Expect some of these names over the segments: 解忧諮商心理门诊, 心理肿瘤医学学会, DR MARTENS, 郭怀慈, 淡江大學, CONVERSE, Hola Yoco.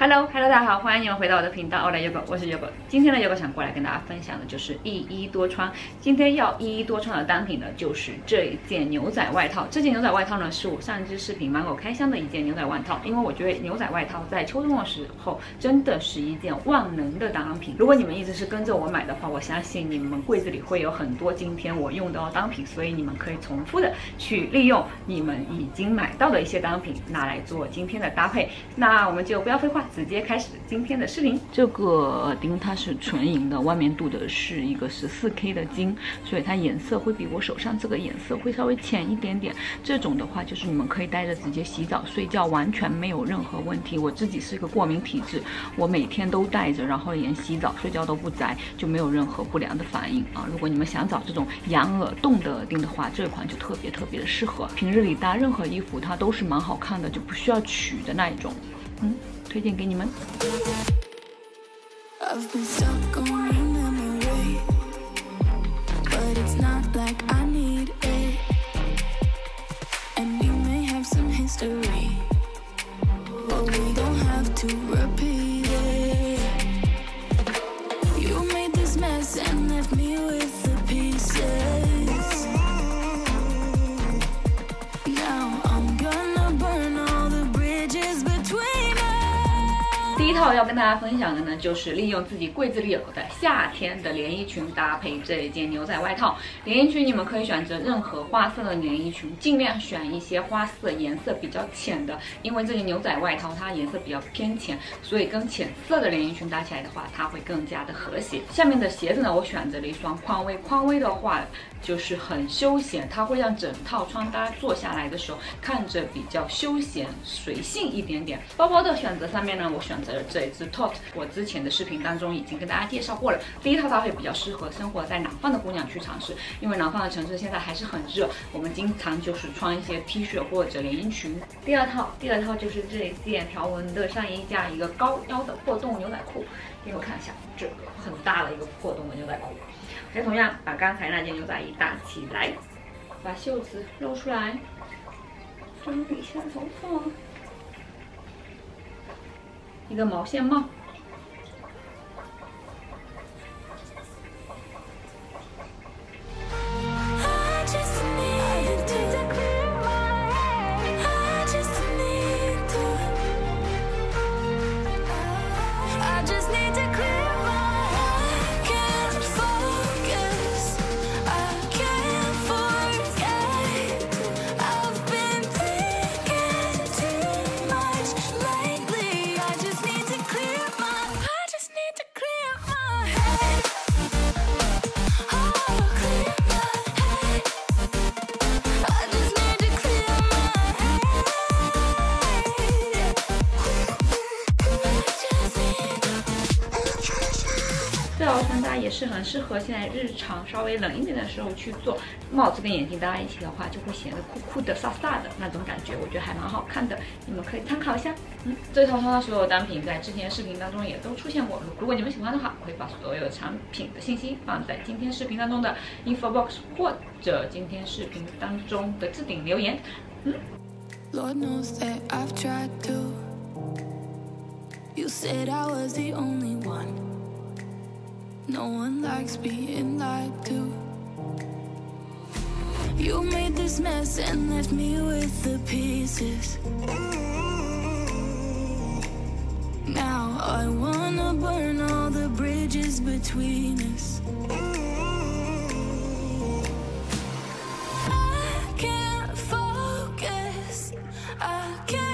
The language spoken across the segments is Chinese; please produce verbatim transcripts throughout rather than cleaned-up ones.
Hello Hello， 大家好，欢迎你们回到我的频道 Hola Yoco， 我是 Yoco。今天的 Yoco 想过来跟大家分享的就是一衣多穿。今天要一衣多穿的单品呢，就是这一件牛仔外套。这件牛仔外套呢，是我上一支视频芒果开箱的一件牛仔外套，因为我觉得牛仔外套在秋冬的时候真的是一件万能的单品。如果你们一直是跟着我买的话，我相信你们柜子里会有很多今天我用到的单品，所以你们可以重复的去利用你们已经买到的一些单品，拿来做今天的搭配。那我们就不要废话。 直接开始今天的视频。这个耳钉它是纯银的，外面镀的是一个 十四K 的金，所以它颜色会比我手上这个颜色会稍微浅一点点。这种的话，就是你们可以戴着直接洗澡、睡觉，完全没有任何问题。我自己是一个过敏体质，我每天都戴着，然后连洗澡、睡觉都不摘，就没有任何不良的反应啊。如果你们想找这种养耳洞的耳钉的话，这款就特别特别的适合。平日里搭任何衣服，它都是蛮好看的，就不需要取的那一种。嗯。 推荐给你们。第一套要跟大家分享的呢，就是利用自己柜子里有的夏天的连衣裙搭配这一件牛仔外套。连衣裙你们可以选择任何花色的连衣裙，尽量选一些花色颜色比较浅的，因为这件牛仔外套它颜色比较偏浅，所以跟浅色的连衣裙搭起来的话，它会更加的和谐。下面的鞋子呢，我选择了一双匡威，匡威的话就是很休闲，它会让整套穿搭做下来的时候看着比较休闲随性一点点。包包的选择上面呢，我选择了 这一支 tote， 我之前的视频当中已经跟大家介绍过了。第一套搭配比较适合生活在南方的姑娘去尝试，因为南方的城市现在还是很热，我们经常就是穿一些 T 恤或者连衣裙。第二套，第二套就是这一件条纹的上衣加一个高腰的破洞牛仔裤，给你们看一下，这个很大的一个破洞的牛仔裤。还同样把刚才那件牛仔衣搭起来，把袖子露出来，整理一下头发。 一个毛线帽，这套穿搭也是很适合现在日常稍微冷一点的时候去做，帽子跟眼镜搭在一起的话，就会显得酷酷的、飒飒的那种感觉，我觉得还蛮好看的，你们可以参考一下。嗯，这套穿搭所有单品在之前视频当中也都出现过，如果你们喜欢的话，我会把所有产品的信息放在今天视频当中的 info box 或者今天视频当中的置顶留言。嗯。Lord knows that I've tried to. You said I was the only one. No one likes being lied to. You made this mess and left me with the pieces. Now I wanna burn all the bridges between us. I can't focus. I can't.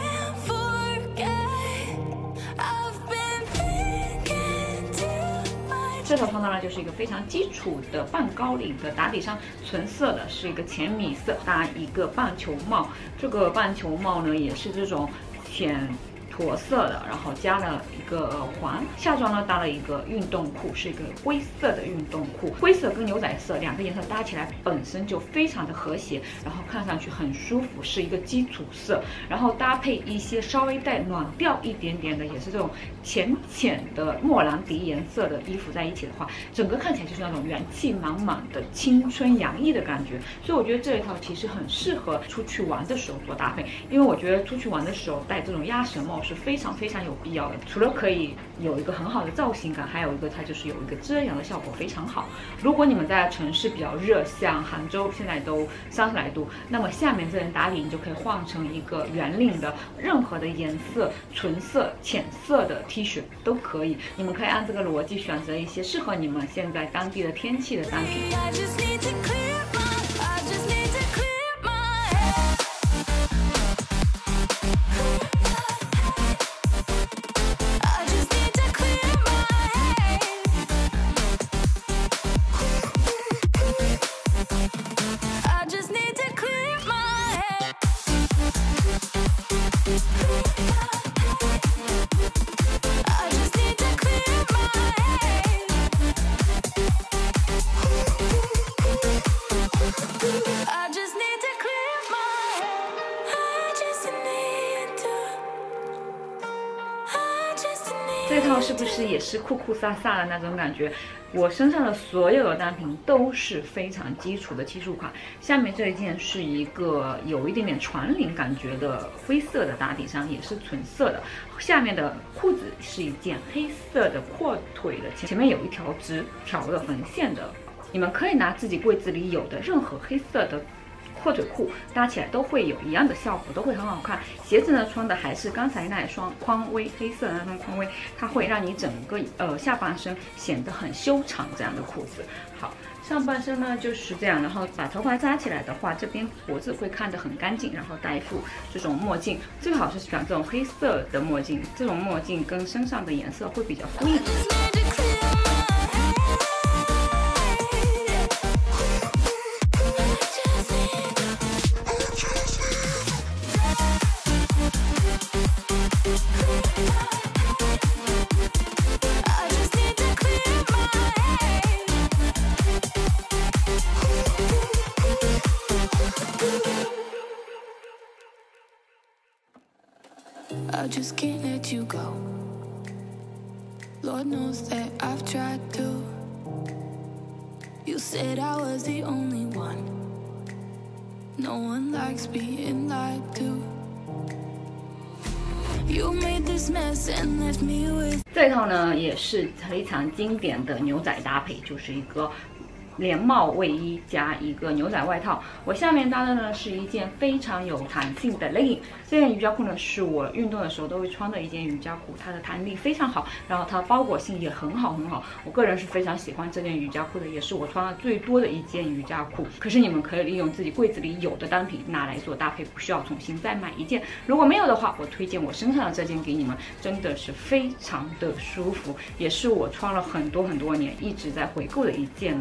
这套穿搭呢，就是一个非常基础的半高领的打底衫，纯色的，是一个浅米色，搭一个半球帽。这个半球帽呢，也是这种浅驼色的，然后加了一个耳环。下装呢，搭了一个运动裤，是一个灰色的运动裤，灰色跟牛仔色两个颜色搭起来本身就非常的和谐，然后看上去很舒服，是一个基础色。然后搭配一些稍微带暖调一点点的，也是这种 浅浅的莫兰迪颜色的衣服在一起的话，整个看起来就是那种元气满满的青春洋溢的感觉。所以我觉得这一套其实很适合出去玩的时候做搭配，因为我觉得出去玩的时候戴这种鸭舌帽是非常非常有必要的。除了可以有一个很好的造型感，还有一个它就是有一个遮阳的效果非常好。如果你们在城市比较热，像杭州现在都三十来度，那么下面这层打底你就可以换成一个圆领的，任何的颜色，纯色、浅色的 T 恤都可以。你们可以按这个逻辑选择一些适合你们现在当地的天气的单品。 这套是不是也是酷酷飒飒的那种感觉？我身上的所有的单品都是非常基础的基础款。下面这一件是一个有一点点船领感觉的灰色的打底衫，也是纯色的。下面的裤子是一件黑色的阔腿的，前面有一条直条的横线的。你们可以拿自己柜子里有的任何黑色的 阔腿裤搭起来都会有一样的效果，都会很好看。鞋子呢，穿的还是刚才那一双匡威黑色的那双匡威，它会让你整个呃下半身显得很修长这样的裤子。好，上半身呢就是这样，然后把头发扎起来的话，这边脖子会看得很干净。然后戴一副这种墨镜，最好是选这种黑色的墨镜，这种墨镜跟身上的颜色会比较呼应。 I just can't let you go. Lord knows that I've tried to. You said I was the only one. No one likes being lied to. You made this mess and left me with. 这套呢也是非常经典的牛仔搭配，就是一个 连帽卫衣加一个牛仔外套，我下面搭的呢是一件非常有弹性的 legging。这件瑜伽裤呢是我运动的时候都会穿的一件瑜伽裤，它的弹力非常好，然后它包裹性也很好很好。我个人是非常喜欢这件瑜伽裤的，也是我穿的最多的一件瑜伽裤。可是你们可以利用自己柜子里有的单品拿来做搭配，不需要重新再买一件。如果没有的话，我推荐我身上的这件给你们，真的是非常的舒服，也是我穿了很多很多年一直在回购的一件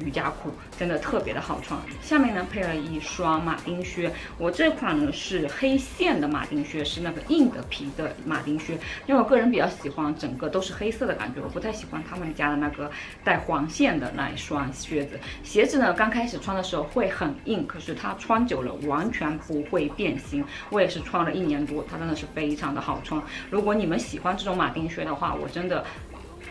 瑜伽裤，真的特别的好穿。下面呢配了一双马丁靴，我这款呢是黑线的马丁靴，是那个硬的皮的马丁靴，因为我个人比较喜欢整个都是黑色的感觉，我不太喜欢他们家的那个带黄线的那一双靴子。鞋子呢刚开始穿的时候会很硬，可是它穿久了完全不会变形。我也是穿了一年多，它真的是非常的好穿。如果你们喜欢这种马丁靴的话，我真的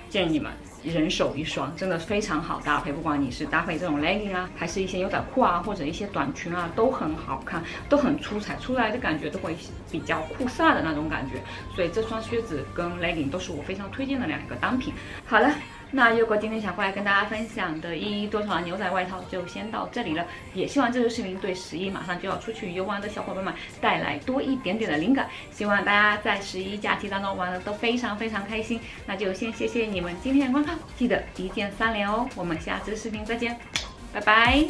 建议你们人手一双，真的非常好搭配。不管你是搭配这种 legging 啊，还是一些牛仔裤啊，或者一些短裙啊，都很好看，都很出彩，出来的感觉都会比较酷飒的那种感觉。所以这双靴子跟 legging 都是我非常推荐的两个单品。好了，那佑哥今天想过来跟大家分享的一衣多穿牛仔外套就先到这里了。也希望这个视频对十一马上就要出去游玩的小伙伴们带来多一点点的灵感。希望大家在十一假期当中玩的都非常非常开心。那就先谢谢你 你们今天的观看，记得一键三连哦！我们下次视频再见，拜拜。